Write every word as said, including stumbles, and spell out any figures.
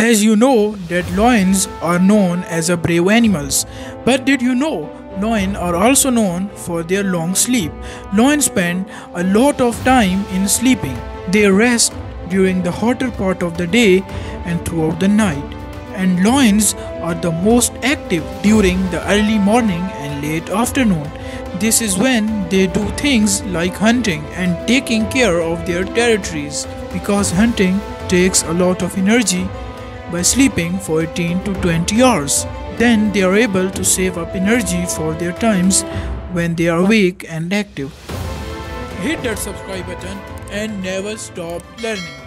As you know that lions are known as a brave animals, but did you know lions are also known for their long sleep? Lions spend a lot of time in sleeping. They rest during the hotter part of the day and throughout the night. And lions are the most active during the early morning and late afternoon. This is when they do things like hunting and taking care of their territories, because hunting takes a lot of energy. By sleeping for eighteen to twenty hours, then they are able to save up energy for their times when they are awake and active. Hit that subscribe button and never stop learning.